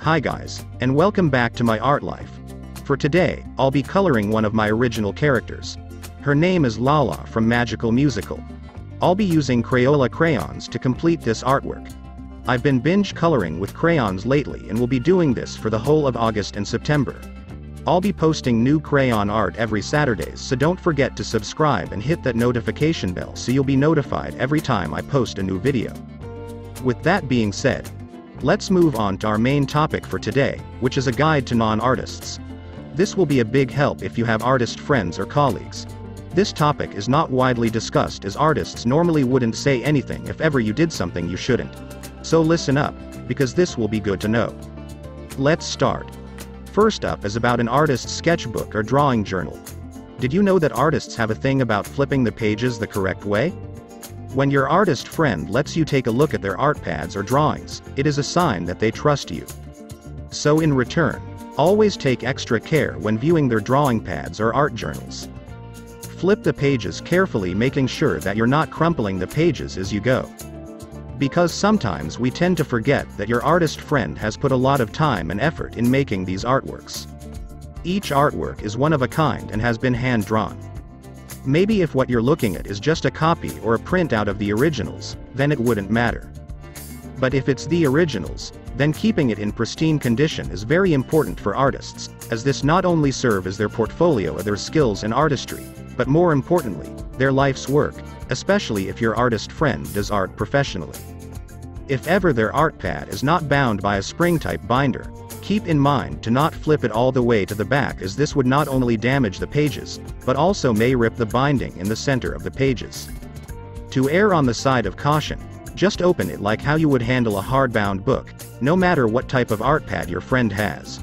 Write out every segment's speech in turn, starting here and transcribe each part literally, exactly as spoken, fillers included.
Hi guys, and welcome back to my art life. For today, I'll be coloring one of my original characters. Her name is Lala from Magical Musical. I'll be using Crayola crayons to complete this artwork. I've been binge coloring with crayons lately and will be doing this for the whole of August and September. I'll be posting new crayon art every Saturday, so don't forget to subscribe and hit that notification bell so you'll be notified every time I post a new video. With that being said, let's move on to our main topic for today, which is a guide to non-artists. This will be a big help if you have artist friends or colleagues. This topic is not widely discussed as artists normally wouldn't say anything if ever you did something you shouldn't. So listen up, because this will be good to know. Let's start. First up is about an artist's sketchbook or drawing journal. Did you know that artists have a thing about flipping the pages the correct way? When your artist friend lets you take a look at their art pads or drawings, it is a sign that they trust you. So in return, always take extra care when viewing their drawing pads or art journals. Flip the pages carefully, making sure that you're not crumpling the pages as you go. Because sometimes we tend to forget that your artist friend has put a lot of time and effort in making these artworks. Each artwork is one of a kind and has been hand-drawn. Maybe if what you're looking at is just a copy or a printout of the originals, then it wouldn't matter. But if it's the originals, then keeping it in pristine condition is very important for artists, as this not only serves as their portfolio of their skills and artistry, but more importantly, their life's work, especially if your artist friend does art professionally. If ever their art pad is not bound by a spring-type binder, keep in mind to not flip it all the way to the back, as this would not only damage the pages, but also may rip the binding in the center of the pages. To err on the side of caution, just open it like how you would handle a hardbound book, no matter what type of art pad your friend has.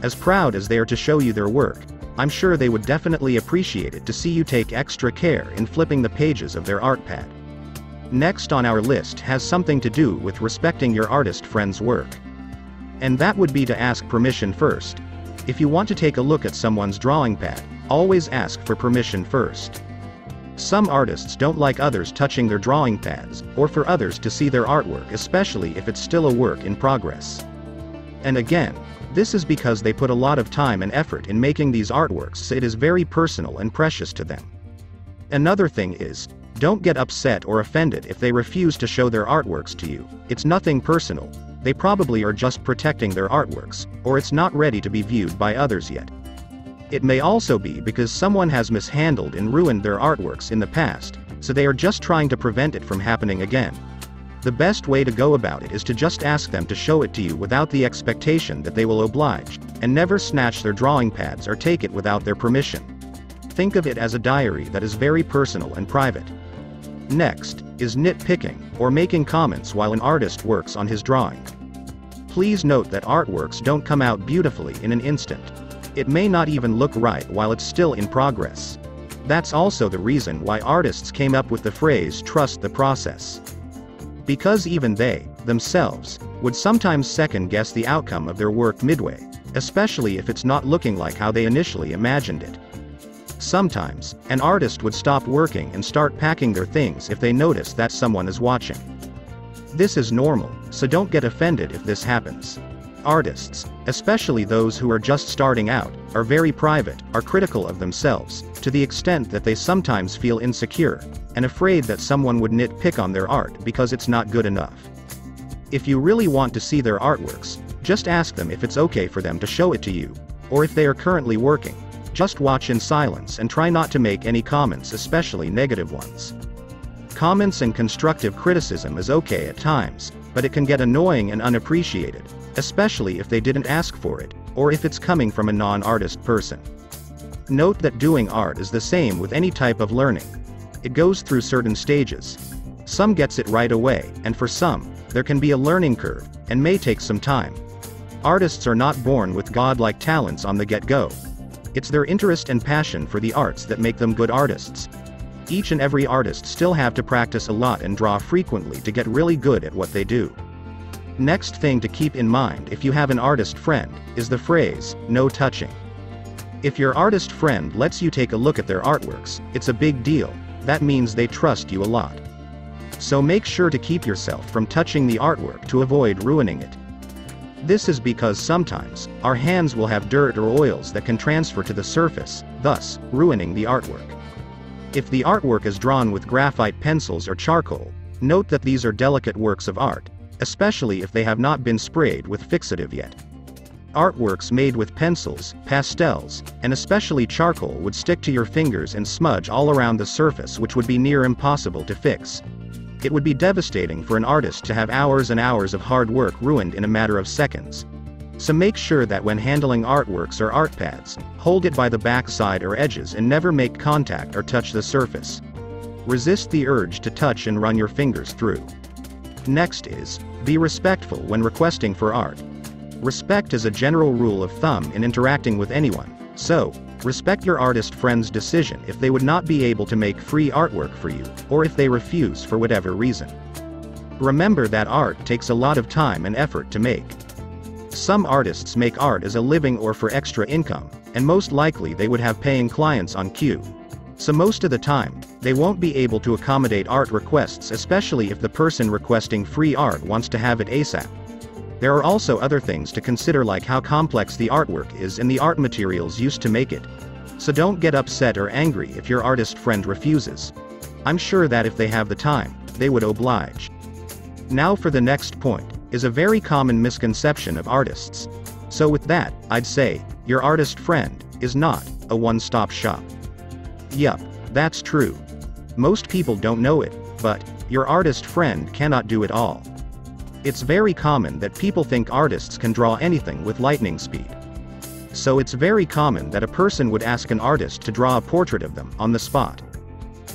As proud as they are to show you their work, I'm sure they would definitely appreciate it to see you take extra care in flipping the pages of their art pad. Next on our list has something to do with respecting your artist friend's work. And that would be to ask permission first. If you want to take a look at someone's drawing pad, always ask for permission first. Some artists don't like others touching their drawing pads, or for others to see their artwork, especially if it's still a work in progress. And again, this is because they put a lot of time and effort in making these artworks, so it is very personal and precious to them. Another thing is, don't get upset or offended if they refuse to show their artworks to you. It's nothing personal, they probably are just protecting their artworks, or it's not ready to be viewed by others yet. It may also be because someone has mishandled and ruined their artworks in the past, so they are just trying to prevent it from happening again. The best way to go about it is to just ask them to show it to you without the expectation that they will oblige, and never snatch their drawing pads or take it without their permission. Think of it as a diary that is very personal and private. Next is nitpicking, or making comments while an artist works on his drawing. Please note that artworks don't come out beautifully in an instant. It may not even look right while it's still in progress. That's also the reason why artists came up with the phrase "trust the process," because even they, themselves, would sometimes second-guess the outcome of their work midway, especially if it's not looking like how they initially imagined it. Sometimes, an artist would stop working and start packing their things if they notice that someone is watching. This is normal, so don't get offended if this happens. Artists, especially those who are just starting out, are very private, are critical of themselves, to the extent that they sometimes feel insecure, and afraid that someone would nitpick on their art because it's not good enough. If you really want to see their artworks, just ask them if it's okay for them to show it to you, or if they are currently working, just watch in silence and try not to make any comments, especially negative ones. Comments and constructive criticism is okay at times, but it can get annoying and unappreciated, especially if they didn't ask for it, or if it's coming from a non-artist person. Note that doing art is the same with any type of learning. It goes through certain stages. Some gets it right away, and for some, there can be a learning curve, and may take some time. Artists are not born with godlike talents on the get-go. It's their interest and passion for the arts that make them good artists. Each and every artist still have to practice a lot and draw frequently to get really good at what they do. Next thing to keep in mind if you have an artist friend, is the phrase, "no touching." If your artist friend lets you take a look at their artworks, it's a big deal, that means they trust you a lot. So make sure to keep yourself from touching the artwork to avoid ruining it. This is because sometimes, our hands will have dirt or oils that can transfer to the surface, thus, ruining the artwork. If the artwork is drawn with graphite pencils or charcoal, note that these are delicate works of art, especially if they have not been sprayed with fixative yet. Artworks made with pencils, pastels, and especially charcoal would stick to your fingers and smudge all around the surface, which would be near impossible to fix. It would be devastating for an artist to have hours and hours of hard work ruined in a matter of seconds. So make sure that when handling artworks or art pads, hold it by the backside or edges and never make contact or touch the surface. Resist the urge to touch and run your fingers through. Next is, be respectful when requesting for art. Respect is a general rule of thumb in interacting with anyone, so, respect your artist friend's decision if they would not be able to make free artwork for you, or if they refuse for whatever reason. Remember that art takes a lot of time and effort to make. Some artists make art as a living or for extra income, and most likely they would have paying clients on cue. So most of the time, they won't be able to accommodate art requests, especially if the person requesting free art wants to have it ASAP. There are also other things to consider, like how complex the artwork is and the art materials used to make it. So don't get upset or angry if your artist friend refuses. I'm sure that if they have the time, they would oblige. Now for the next point, is a very common misconception of artists. So with that, I'd say, your artist friend is not a one-stop shop. Yup, that's true. Most people don't know it, but your artist friend cannot do it all. It's very common that people think artists can draw anything with lightning speed. So it's very common that a person would ask an artist to draw a portrait of them on the spot.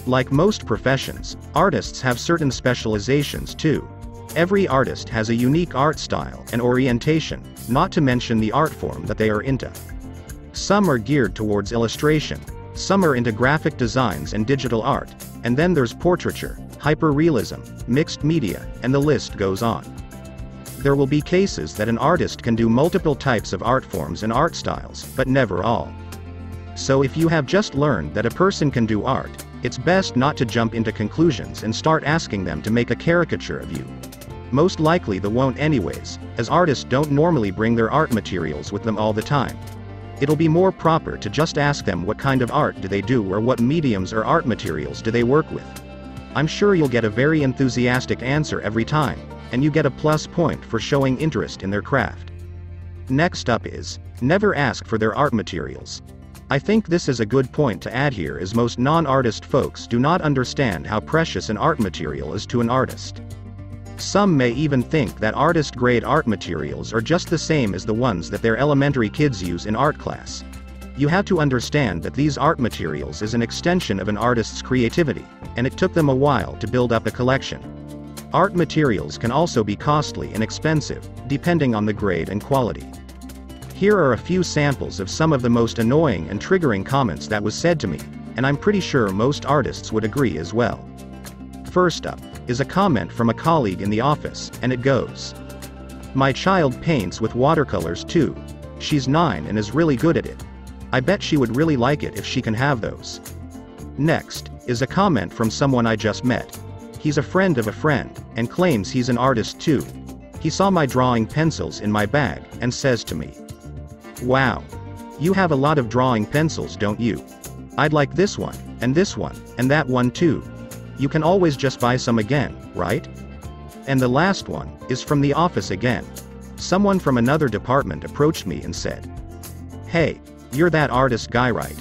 Like most professions, artists have certain specializations too. Every artist has a unique art style and orientation, not to mention the art form that they are into. Some are geared towards illustration, some are into graphic designs and digital art, and then there's portraiture, hyperrealism, mixed media, and the list goes on. There will be cases that an artist can do multiple types of art forms and art styles, but never all. So if you have just learned that a person can do art, it's best not to jump into conclusions and start asking them to make a caricature of you. Most likely they won't anyways, as artists don't normally bring their art materials with them all the time. It'll be more proper to just ask them what kind of art do they do, or what mediums or art materials do they work with. I'm sure you'll get a very enthusiastic answer every time, and you get a plus point for showing interest in their craft. Next up is, never ask for their art materials. I think this is a good point to add here, as most non-artist folks do not understand how precious an art material is to an artist. Some may even think that artist-grade art materials are just the same as the ones that their elementary kids use in art class. You have to understand that these art materials is an extension of an artist's creativity, and it took them a while to build up a collection. Art materials can also be costly and expensive, depending on the grade and quality. Here are a few samples of some of the most annoying and triggering comments that was said to me, and I'm pretty sure most artists would agree as well. First up is a comment from a colleague in the office, and it goes, "My child paints with watercolors too. She's nine and is really good at it. I bet she would really like it if she can have those." Next is a comment from someone I just met. He's a friend of a friend, and claims he's an artist too. He saw my drawing pencils in my bag, and says to me, "Wow. You have a lot of drawing pencils, don't you? I'd like this one, and this one, and that one too. You can always just buy some again, right?" And the last one is from the office again. Someone from another department approached me and said, "Hey, you're that artist guy, right?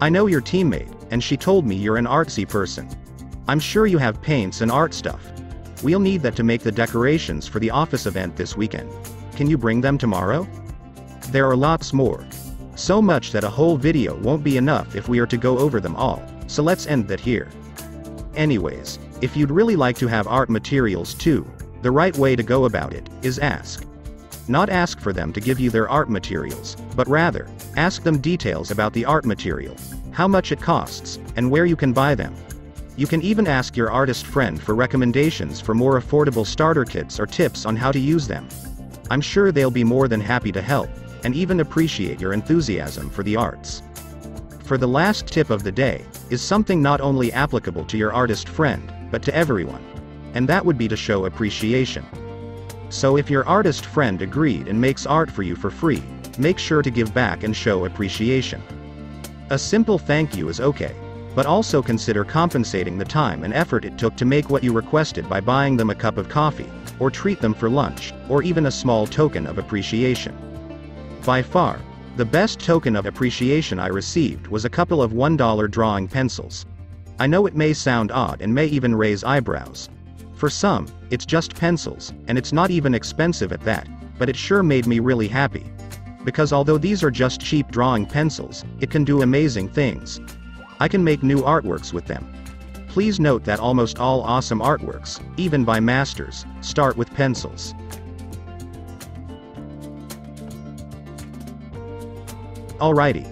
I know your teammate, and she told me you're an artsy person. I'm sure you have paints and art stuff. We'll need that to make the decorations for the office event this weekend. Can you bring them tomorrow?" There are lots more. So much that a whole video won't be enough if we are to go over them all, so let's end that here. Anyways, if you'd really like to have art materials too, the right way to go about it is ask. Not ask for them to give you their art materials, but rather, ask them details about the art material, how much it costs, and where you can buy them. You can even ask your artist friend for recommendations for more affordable starter kits or tips on how to use them. I'm sure they'll be more than happy to help, and even appreciate your enthusiasm for the arts. For the last tip of the day, is something not only applicable to your artist friend, but to everyone. And that would be to show appreciation. So if your artist friend agreed and makes art for you for free, make sure to give back and show appreciation. A simple thank you is okay, but also consider compensating the time and effort it took to make what you requested by buying them a cup of coffee, or treat them for lunch, or even a small token of appreciation. By far, the best token of appreciation I received was a couple of one dollar drawing pencils. I know it may sound odd and may even raise eyebrows. For some, it's just pencils, and it's not even expensive at that, but it sure made me really happy. Because although these are just cheap drawing pencils, it can do amazing things. I can make new artworks with them. Please note that almost all awesome artworks, even by masters, start with pencils. Alrighty.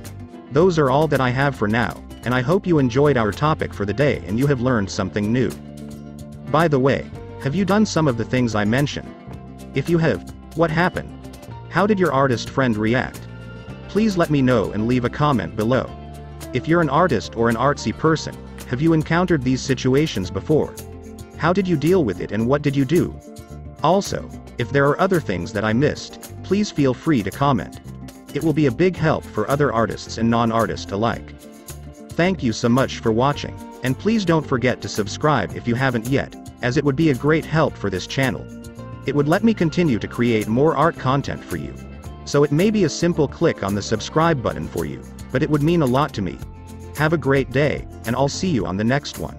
Those are all that I have for now, and I hope you enjoyed our topic for the day and you have learned something new. By the way, have you done some of the things I mentioned? If you have, what happened? How did your artist friend react? Please let me know and leave a comment below. If you're an artist or an artsy person, have you encountered these situations before? How did you deal with it and what did you do? Also, if there are other things that I missed, please feel free to comment. It will be a big help for other artists and non-artists alike. Thank you so much for watching, and please don't forget to subscribe if you haven't yet, as it would be a great help for this channel. It would let me continue to create more art content for you. So it may be a simple click on the subscribe button for you, but it would mean a lot to me. Have a great day, and I'll see you on the next one.